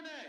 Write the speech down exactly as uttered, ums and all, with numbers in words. Yeah!